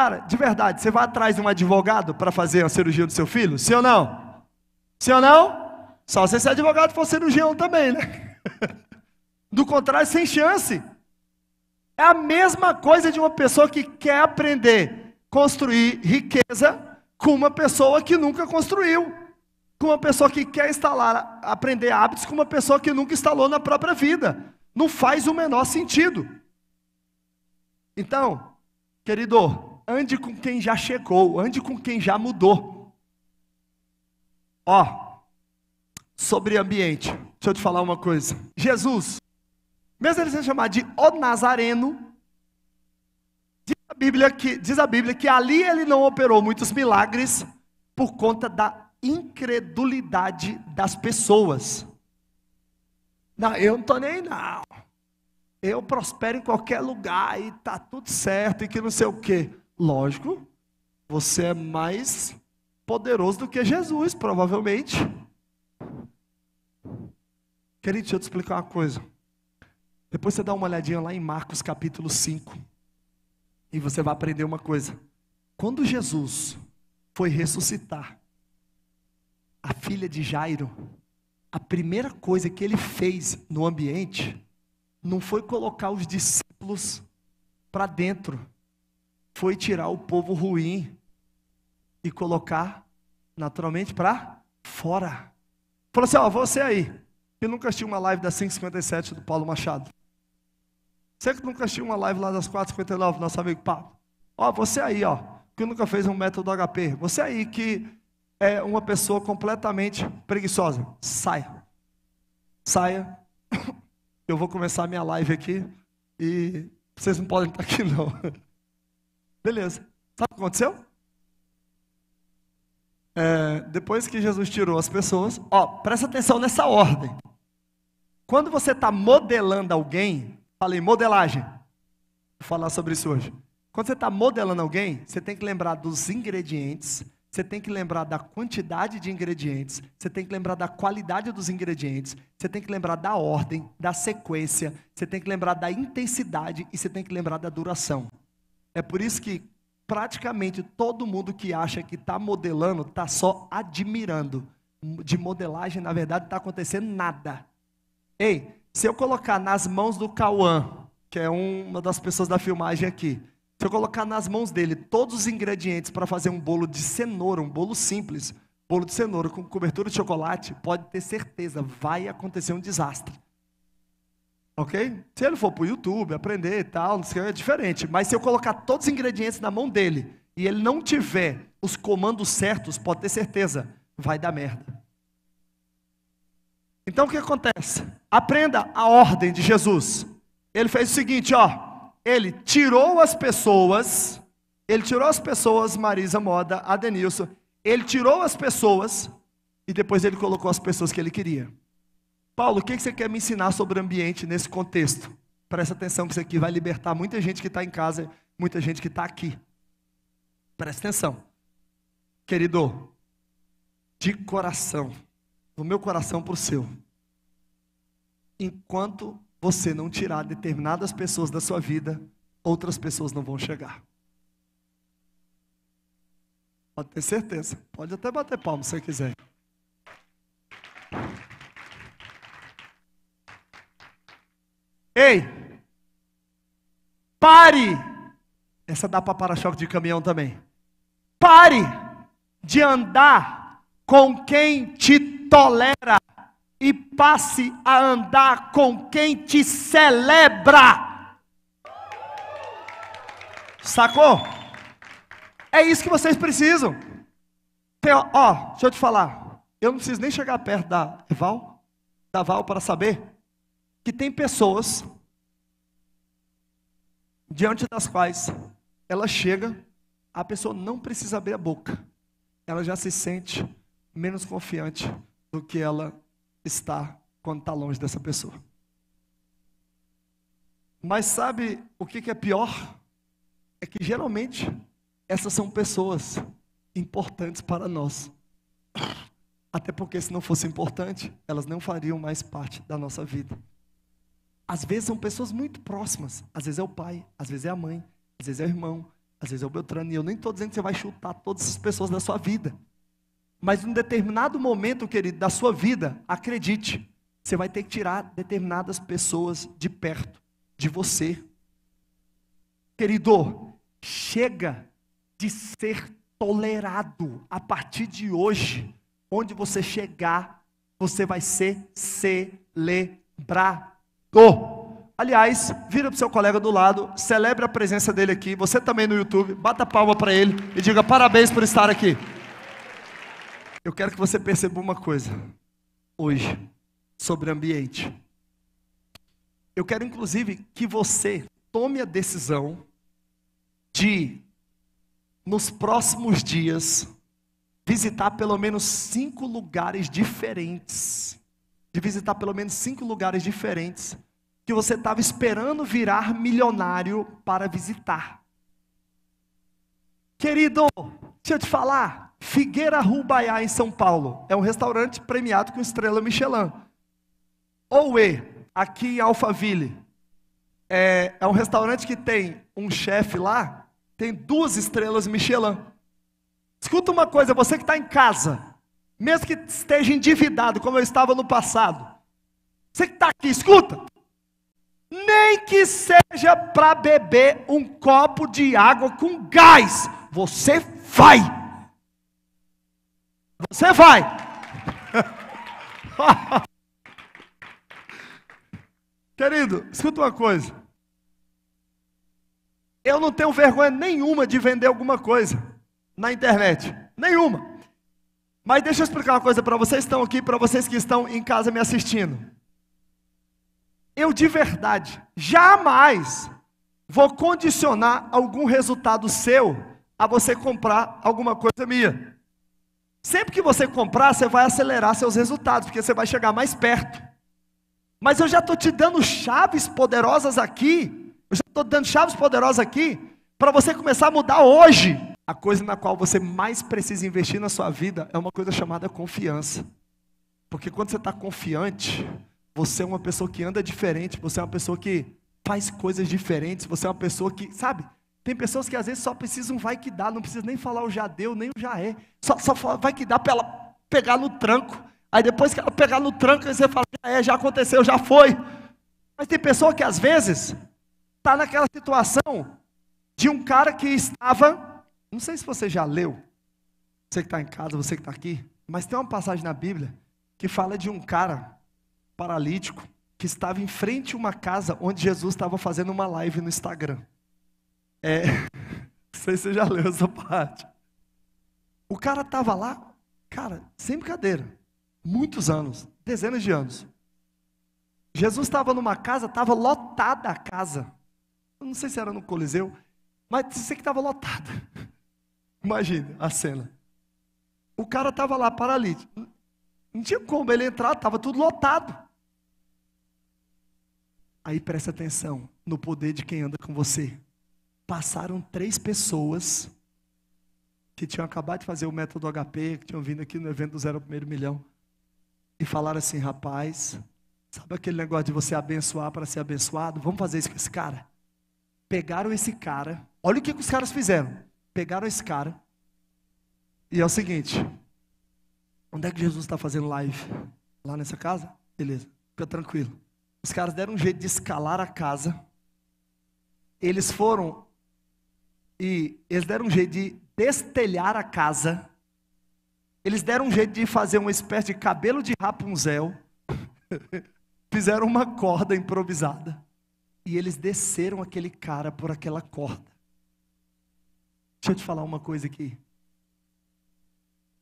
Cara, de verdade, você vai atrás de um advogado para fazer a cirurgia do seu filho? Sim ou não? Sim ou não? Só se esse advogado for cirurgião também, né? Do contrário, sem chance. É a mesma coisa de uma pessoa que quer aprender a construir riqueza com uma pessoa que nunca construiu. Com uma pessoa que quer instalar, aprender hábitos com uma pessoa que nunca instalou na própria vida. Não faz o menor sentido. Então, querido, ande com quem já chegou, ande com quem já mudou. Ó, sobre ambiente, deixa eu te falar uma coisa. Jesus, mesmo ele sendo chamado de O Nazareno, diz a Bíblia que ali ele não operou muitos milagres por conta da incredulidade das pessoas. Não, eu não estou nem não, eu prospero em qualquer lugar e está tudo certo e que não sei o quê. Lógico, você é mais poderoso do que Jesus, provavelmente. Querido, deixa eu te explicar uma coisa. Depois você dá uma olhadinha lá em Marcos capítulo 5, e você vai aprender uma coisa. Quando Jesus foi ressuscitar a filha de Jairo, a primeira coisa que ele fez no ambiente não foi colocar os discípulos para dentro, foi tirar o povo ruim e colocar naturalmente para fora. Falou assim: ó, você aí, que nunca assistiu uma live das 5h57 do Paulo Machado, você que nunca assistiu uma live lá das 4h59 do nosso amigo Paulo, ó, você aí, ó, que nunca fez um método HP, você aí que é uma pessoa completamente preguiçosa, saia, saia, eu vou começar a minha live aqui, e vocês não podem estar aqui não, beleza. Sabe o que aconteceu? Depois que Jesus tirou as pessoas, ó, presta atenção nessa ordem. Quando você está modelando alguém, falei modelagem, vou falar sobre isso hoje. Quando você está modelando alguém, você tem que lembrar dos ingredientes, você tem que lembrar da quantidade de ingredientes, você tem que lembrar da qualidade dos ingredientes, você tem que lembrar da ordem, da sequência, você tem que lembrar da intensidade e você tem que lembrar da duração. É por isso que praticamente todo mundo que acha que está modelando, está só admirando. De modelagem, na verdade, não está acontecendo nada. Ei, se eu colocar nas mãos do Cauã, que é uma das pessoas da filmagem aqui, se eu colocar nas mãos dele todos os ingredientes para fazer um bolo de cenoura, um bolo simples, bolo de cenoura com cobertura de chocolate, pode ter certeza, vai acontecer um desastre. Ok? Se ele for para o YouTube, aprender e tal, não sei, é diferente. Mas se eu colocar todos os ingredientes na mão dele, e ele não tiver os comandos certos, pode ter certeza, vai dar merda. Então o que acontece? Aprenda a ordem de Jesus. Ele fez o seguinte, ó. Ele tirou as pessoas, Marisa Moda, a Denilson, ele tirou as pessoas, e depois ele colocou as pessoas que ele queria. Paulo, o que você quer me ensinar sobre o ambiente nesse contexto? Presta atenção que isso aqui vai libertar muita gente que está em casa, muita gente que está aqui. Presta atenção. Querido, de coração, do meu coração para o seu, enquanto você não tirar determinadas pessoas da sua vida, outras pessoas não vão chegar. Pode ter certeza. Pode até bater palma se você quiser. Ei! Pare! Essa dá para para-choque de caminhão também. Pare de andar com quem te tolera e passe a andar com quem te celebra. Sacou? É isso que vocês precisam. Ó, deixa eu te falar, eu não preciso nem chegar perto da Val para saber que tem pessoas diante das quais ela chega, a pessoa não precisa abrir a boca, ela já se sente menos confiante do que ela está quando está longe dessa pessoa. Mas sabe o que é pior? É que geralmente essas são pessoas importantes para nós, até porque se não fosse importante, elas não fariam mais parte da nossa vida. Às vezes são pessoas muito próximas, às vezes é o pai, às vezes é a mãe, às vezes é o irmão, Às vezes é o Beltrano, e eu nem estou dizendo que você vai chutar todas as pessoas da sua vida. Mas em um determinado momento, querido, da sua vida, acredite, você vai ter que tirar determinadas pessoas de perto de você. Querido, chega de ser tolerado. A partir de hoje, onde você chegar, você vai ser celebrado. Aliás, vira para o seu colega do lado, celebre a presença dele aqui, você também no YouTube, bata palma para ele e diga parabéns por estar aqui. Eu quero que você perceba uma coisa, hoje, sobre ambiente. Eu quero inclusive que você tome a decisão de, nos próximos dias, visitar pelo menos 5 lugares diferentes. De visitar pelo menos 5 lugares diferentes, que você estava esperando virar milionário para visitar. Querido, deixa eu te falar, Figueira Rubaiá em São Paulo, é um restaurante premiado com estrela Michelin. Ouê, aqui em Alphaville, é um restaurante que tem um chefe lá, tem 2 estrelas Michelin. Escuta uma coisa, você que está em casa, mesmo que esteja endividado, como eu estava no passado, você que está aqui, escuta, nem que seja para beber um copo de água com gás, você vai. Você vai. Querido, escuta uma coisa. Eu não tenho vergonha nenhuma de vender alguma coisa na internet. Nenhuma. Mas deixa eu explicar uma coisa para vocês que estão aqui, para vocês que estão em casa me assistindo. Eu de verdade, jamais vou condicionar algum resultado seu a você comprar alguma coisa minha. Sempre que você comprar, você vai acelerar seus resultados, porque você vai chegar mais perto. Mas eu já estou te dando chaves poderosas aqui, para você começar a mudar hoje. A coisa na qual você mais precisa investir na sua vida é uma coisa chamada confiança. Porque quando você está confiante, você é uma pessoa que anda diferente, você é uma pessoa que faz coisas diferentes, você é uma pessoa que, sabe, tem pessoas que às vezes só precisam vai que dá, não precisa nem falar o já deu, nem o já é, só vai que dá para ela pegar no tranco, aí depois que ela pegar no tranco, aí você fala, já é, já aconteceu, já foi. Mas tem pessoa que às vezes está naquela situação de um cara que estava, não sei se você já leu, você que está em casa, você que está aqui, mas tem uma passagem na Bíblia que fala de um cara paralítico, que estava em frente a uma casa onde Jesus estava fazendo uma live no Instagram. Não sei se você já leu essa parte. O cara estava lá, cara, sem brincadeira, muitos anos, dezenas de anos. Jesus estava numa casa, estava lotada a casa. Eu não sei se era no Coliseu, mas sei que estava lotada. Imagina a cena. O cara estava lá paralítico. Não tinha como ele entrar, estava tudo lotado. Aí presta atenção no poder de quem anda com você. Passaram 3 pessoas que tinham acabado de fazer o método HP, que tinham vindo aqui no evento do 0 ao 1º milhão, e falaram assim, rapaz, sabe aquele negócio de você abençoar para ser abençoado? Vamos fazer isso com esse cara. Pegaram esse cara, olha o que os caras fizeram. Pegaram esse cara, e é o seguinte, onde é que Jesus está fazendo live? Lá nessa casa? Beleza, fica tranquilo. Os caras deram um jeito de escalar a casa. Eles foram e eles deram um jeito de destelhar a casa. Eles deram um jeito de fazer uma espécie de cabelo de Rapunzel. Fizeram uma corda improvisada. E eles desceram aquele cara por aquela corda. Deixa eu te falar uma coisa aqui.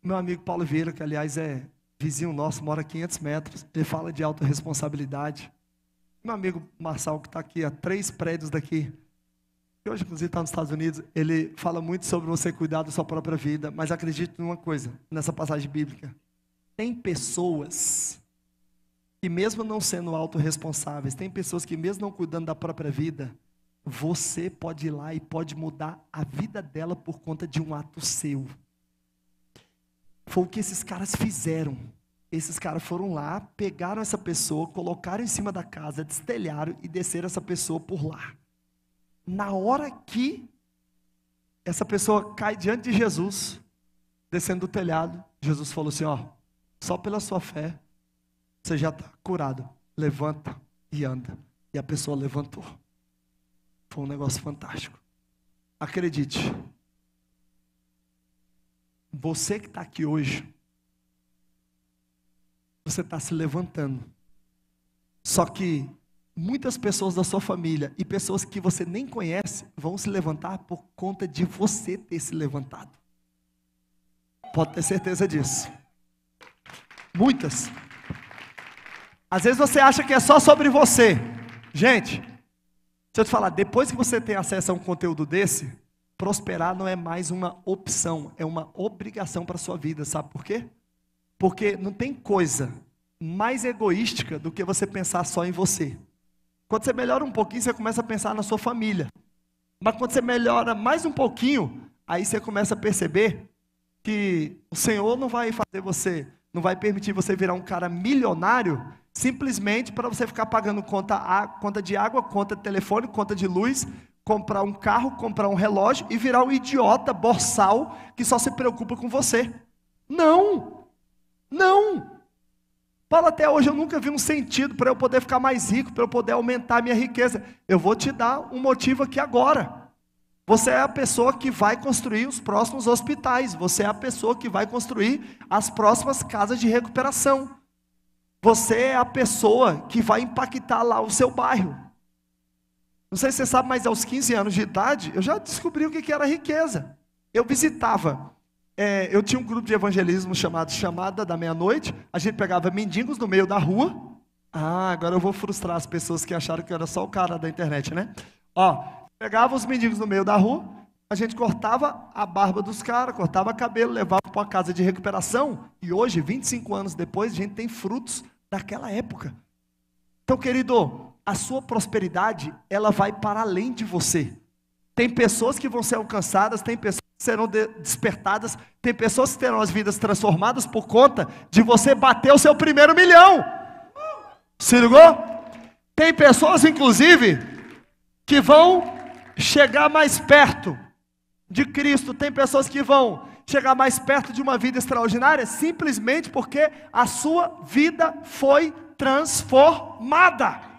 Meu amigo Paulo Vieira, que aliás é vizinho nosso, mora a 500 metros, ele fala de autorresponsabilidade. Meu amigo Marçal, que está aqui há 3 prédios daqui, que hoje inclusive está nos Estados Unidos, ele fala muito sobre você cuidar da sua própria vida, mas acredito numa coisa, nessa passagem bíblica. Tem pessoas que mesmo não sendo autorresponsáveis, tem pessoas que mesmo não cuidando da própria vida, você pode ir lá e pode mudar a vida dela por conta de um ato seu. Foi o que esses caras fizeram. Esses caras foram lá, pegaram essa pessoa, colocaram em cima da casa, destelharam e desceram essa pessoa por lá. Na hora que Essa pessoa cai diante de Jesus, descendo do telhado. Jesus falou assim: ó, só pela sua fé, você já está curado. Levanta e anda. E a pessoa levantou. Foi um negócio fantástico. Acredite, você que está aqui hoje, você está se levantando. Só que muitas pessoas da sua família e pessoas que você nem conhece vão se levantar por conta de você ter se levantado. Pode ter certeza disso. Muitas. Às vezes você acha que é só sobre você. Gente, deixa eu te falar, depois que você tem acesso a um conteúdo desse, prosperar não é mais uma opção, é uma obrigação para a sua vida. Sabe por quê? Porque não tem coisa mais egoística do que você pensar só em você. Quando você melhora um pouquinho, você começa a pensar na sua família. Mas quando você melhora mais um pouquinho, aí você começa a perceber que o Senhor não vai fazer você, não vai permitir você virar um cara milionário, simplesmente para você ficar pagando conta de água, conta de telefone, conta de luz, comprar um carro, comprar um relógio e virar um idiota borsal que só se preocupa com você. Não! Não! Paulo, até hoje eu nunca vi um sentido para eu poder ficar mais rico, para eu poder aumentar a minha riqueza. Eu vou te dar um motivo aqui agora. Você é a pessoa que vai construir os próximos hospitais. Você é a pessoa que vai construir as próximas casas de recuperação. Você é a pessoa que vai impactar lá o seu bairro. Não sei se você sabe, mas aos 15 anos de idade, eu já descobri o que era riqueza. Eu visitava... eu tinha um grupo de evangelismo chamado Chamada da Meia-Noite. A gente pegava mendigos no meio da rua. Ah, agora eu vou frustrar as pessoas que acharam que eu era só o cara da internet, né? Ó, pegava os mendigos no meio da rua, a gente cortava a barba dos caras, cortava o cabelo, levava para uma casa de recuperação. E hoje, 25 anos depois, a gente tem frutos daquela época. Então, querido, a sua prosperidade, ela vai para além de você. Tem pessoas que vão ser alcançadas, tem pessoas que serão despertadas, tem pessoas que terão as vidas transformadas por conta de você bater o seu primeiro milhão. Se ligou? Tem pessoas, inclusive, que vão chegar mais perto de Cristo, tem pessoas que vão chegar mais perto de uma vida extraordinária, simplesmente porque a sua vida foi transformada.